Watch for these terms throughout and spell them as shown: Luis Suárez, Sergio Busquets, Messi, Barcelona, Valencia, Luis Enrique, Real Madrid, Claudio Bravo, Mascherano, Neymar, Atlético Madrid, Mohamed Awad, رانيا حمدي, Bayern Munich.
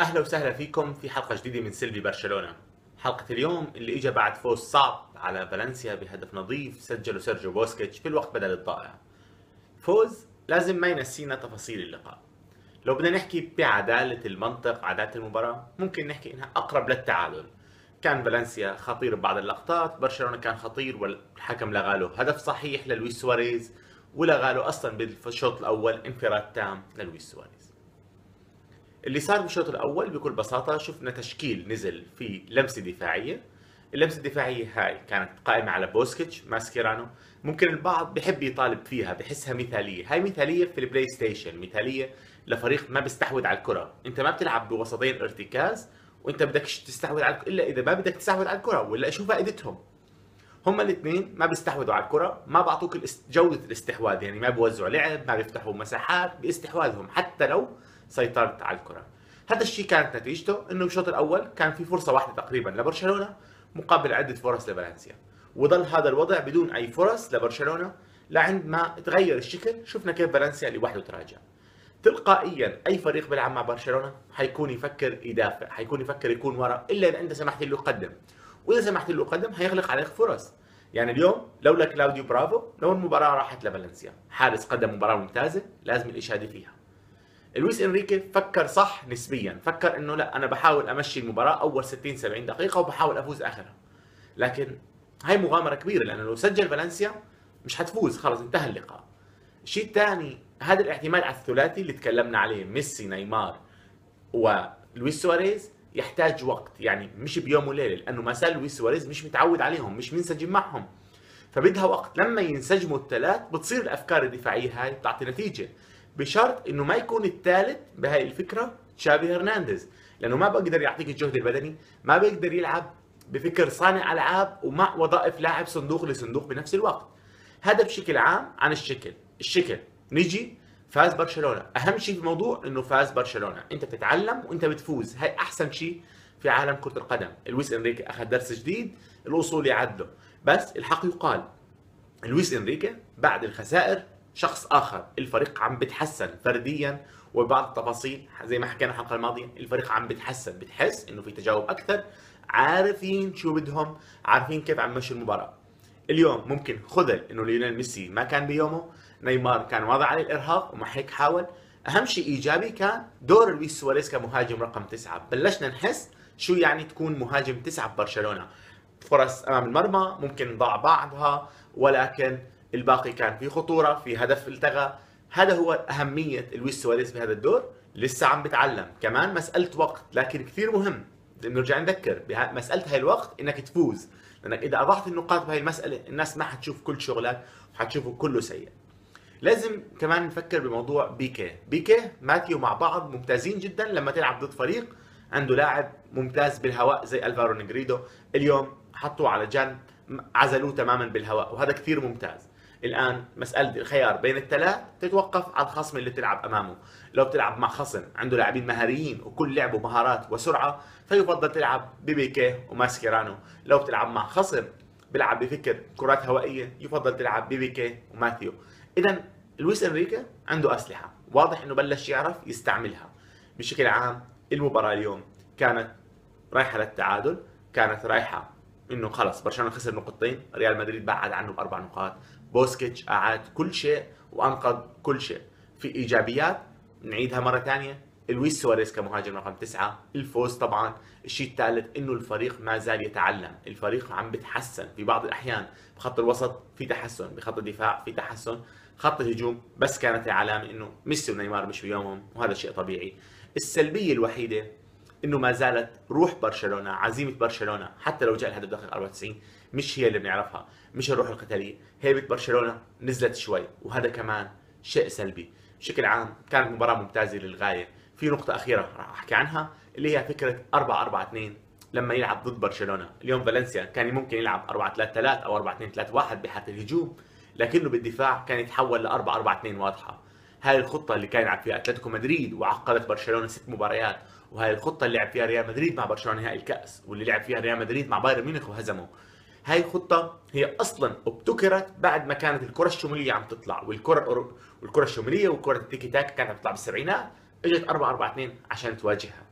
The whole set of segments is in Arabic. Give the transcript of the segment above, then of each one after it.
اهلا وسهلا فيكم في حلقه جديده من سلبي برشلونه. حلقه اليوم اللي اجى بعد فوز صعب على فالنسيا بهدف نظيف سجله سيرجيو بوسكيتش في الوقت بدل الضائع. فوز لازم ما ينسينا تفاصيل اللقاء. لو بدنا نحكي بعداله المنطق، عداله المباراه ممكن نحكي انها اقرب للتعادل. كان فالنسيا خطير ببعض اللقطات، برشلونه كان خطير والحكم لغاله هدف صحيح للويس سواريز ولغاله اصلا بالشوط الاول انفراد تام للويس سواريز. اللي صار بالشوط الاول بكل بساطه شفنا تشكيل نزل في لمسه دفاعيه، اللمسه الدفاعيه هاي كانت قائمه على بوسكيتش ماسكيرانو. ممكن البعض بحب يطالب فيها، بحسها مثاليه، هاي مثاليه في البلاي ستيشن، مثاليه لفريق ما بيستحوذ على الكره، انت ما بتلعب بوسطين ارتكاز وانت بدكش تستحوذ على الا اذا ما بدك تستحوذ على الكره، ولا شو فائدتهم؟ هم الاثنين ما بيستحوذوا على الكره، ما بعطوك جوده الاستحواذ، يعني ما بوزعوا لعب، ما بيفتحوا مساحات باستحواذهم حتى لو سيطرت على الكره. هذا الشيء كانت نتيجته انه بالشوط الاول كان في فرصه واحده تقريبا لبرشلونه مقابل عده فرص لفالنسيا، وظل هذا الوضع بدون اي فرص لبرشلونه لعند ما تغير الشكل. شفنا كيف فالنسيا لوحده تراجع تلقائيا. اي فريق بيلعب مع برشلونه حيكون يفكر يدافع، حيكون يفكر يكون ورا، الا اذا انت سمحت له يقدم، واذا سمحت له يقدم هيغلق عليك فرص. يعني اليوم لولا كلاوديو برافو لو المباراه راحت لفالنسيا، حارس قدم مباراه ممتازه لازم الاشاده فيها. لويس انريكي فكر صح نسبيا، فكر انه لا انا بحاول امشي المباراه اول 60 70 دقيقه وبحاول افوز اخرها، لكن هاي مغامره كبيره لانه لو سجل فالنسيا مش حتفوز، خلص انتهى اللقاء. الشيء الثاني هذا الاعتماد على الثلاثي اللي تكلمنا عليه، ميسي نيمار ولويس سواريز، يحتاج وقت، يعني مش بيوم وليله لانه ما زال لويس سواريز مش متعود عليهم، مش منسجم معهم، فبدها وقت. لما ينسجموا الثلاث بتصير الافكار الدفاعيه هاي بتعطي نتيجه، بشرط انه ما يكون الثالث بهاي الفكره تشافي هرنانديز، لانه ما بقدر يعطيك الجهد البدني، ما بيقدر يلعب بفكر صانع العاب ومع وظائف لاعب صندوق لصندوق بنفس الوقت. هذا بشكل عام عن الشكل. نيجي فاز برشلونه، اهم شيء في الموضوع انه فاز برشلونه، انت بتتعلم وانت بتفوز، هاي احسن شيء في عالم كره القدم. لويس انريكي اخذ درس جديد، الاصول يعدله، بس الحق يقال لويس انريكي بعد الخسائر شخص اخر، الفريق عم بتحسن فرديا وبعض التفاصيل زي ما حكينا الحلقه الماضيه، الفريق عم بتحسن، بتحس انه في تجاوب اكثر، عارفين شو بدهم، عارفين كيف عم مشي المباراه. اليوم ممكن خذل انه ليونيل ميسي ما كان بيومه، نيمار كان واضع عليه الارهاق وما هيك حاول. اهم شيء ايجابي كان دور لويس سواريز كمهاجم رقم 9، بلشنا نحس شو يعني تكون مهاجم 9 ببرشلونه، فرص امام المرمى ممكن ضاع بعضها ولكن الباقي كان في خطوره، في هدف التغى. هذا هو اهميه لويس سواريز بهذا الدور، لسه عم بتعلم، كمان مساله وقت، لكن كثير مهم بنرجع نذكر مساله هاي الوقت انك تفوز، لانك اذا اضعت النقاط بهاي المساله الناس ما حتشوف كل شغلك وحتشوفه كله سيء. لازم كمان نفكر بموضوع بيكي ماتيو مع بعض ممتازين جدا لما تلعب ضد فريق عنده لاعب ممتاز بالهواء زي الفارو نجريدو. اليوم حطوه على جنب، عزلوه تماما بالهواء وهذا كثير ممتاز. الان مساله الخيار بين الثلاث تتوقف على الخصم اللي بتلعب امامه، لو بتلعب مع خصم عنده لاعبين مهاريين وكل لعبه مهارات وسرعه فيفضل تلعب ببيكيه وماسكيرانو، لو بتلعب مع خصم بيلعب بفكر كرات هوائيه يفضل تلعب ببيكيه وماثيو. اذا لويس انريكي عنده اسلحه، واضح انه بلش يعرف يستعملها. بشكل عام المباراه اليوم كانت رايحه للتعادل، كانت رايحه انه خلص برشلونه خسر نقطتين، ريال مدريد بعد عنه ب4 نقاط، بوسكيتش اعاد كل شيء وانقذ كل شيء. في ايجابيات نعيدها مره ثانيه، لويس سواريز كمهاجم رقم 9، الفوز طبعا، الشيء الثالث انه الفريق ما زال يتعلم، الفريق عم بتحسن في بعض الاحيان، بخط الوسط في تحسن، بخط الدفاع في تحسن، خط الهجوم بس كانت علامه انه ميسي ونيمار مش بيومهم وهذا شيء طبيعي. السلبيه الوحيده انه ما زالت روح برشلونه، عزيمه برشلونه، حتى لو جاء الهدف دقيقه 94 مش هي اللي بنعرفها، مش الروح القتاليه، هيبه برشلونه نزلت شوي وهذا كمان شيء سلبي. بشكل عام كانت مباراه ممتازه للغايه. في نقطه اخيره راح احكي عنها اللي هي فكره 4-4-2 لما يلعب ضد برشلونه. اليوم فالنسيا كان ممكن يلعب 4-3-3 او 4-2-3-1 بحالة الهجوم، لكنه بالدفاع كان يتحول ل 4-4-2 واضحه. هاي الخطه اللي كان يلعب فيها اتلتيكو مدريد وعقدت برشلونه 6 مباريات، وهي الخطه اللي لعب فيها ريال مدريد مع برشلونه نهائي الكاس، واللي لعب فيها ريال مدريد مع بايرن ميونخ وهزمه. هاي الخطه هي اصلا ابتكرت بعد ما كانت الكره الشماليه عم تطلع، والكره الشماليه وكره التيكي تاك كانت عم تطلع بالسبعينات، اجت 4-4-2 عشان تواجهها.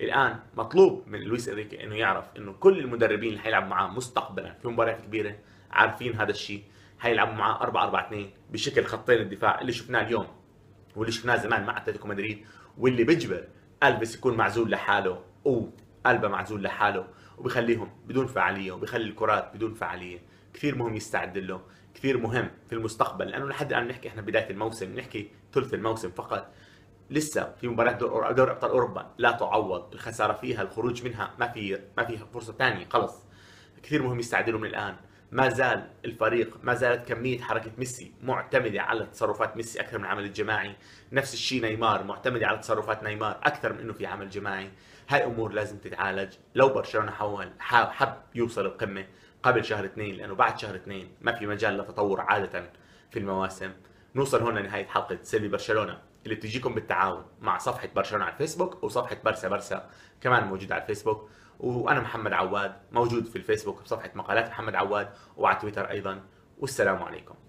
الان مطلوب من لويس انريكي انه يعرف انه كل المدربين اللي حيلعب معاه مستقبلا في مباريات كبيره عارفين هذا الشيء، حيلعبوا معاه 4-4-2 بشكل خطين الدفاع اللي شفناه اليوم واللي شفناه زمان مع اتلتيكو مدريد، واللي بيجبر الفيس يكون معزول لحاله وقلبه معزول لحاله، وبخليهم بدون فعاليه وبخلي الكرات بدون فعاليه. كثير مهم يستعد له، كثير مهم في المستقبل، لانه لحد الان بنحكي احنا بدايه الموسم، بنحكي ثلث الموسم فقط، لسه في مباراه دور ابطال اوروبا لا تعوض، الخساره فيها الخروج منها ما في فرصه ثانيه خلص. كثير مهم يستعد له من الان. ما زال الفريق، ما زالت كميه حركه ميسي معتمده على تصرفات ميسي اكثر من العمل الجماعي، نفس الشيء نيمار معتمده على تصرفات نيمار اكثر من انه في عمل جماعي. هاي امور لازم تتعالج لو برشلونه حب يوصل القمه قبل شهر 2، لانه بعد شهر 2 ما في مجال لتطور عاده في المواسم. نوصل هنا لنهايه حلقه سلبي برشلونه اللي بتجيكم بالتعاون مع صفحه برشلونه على الفيسبوك، وصفحه برسا كمان موجوده على الفيسبوك، وانا محمد عواد موجود في الفيسبوك بصفحه مقالات محمد عواد وعلى تويتر ايضا. والسلام عليكم.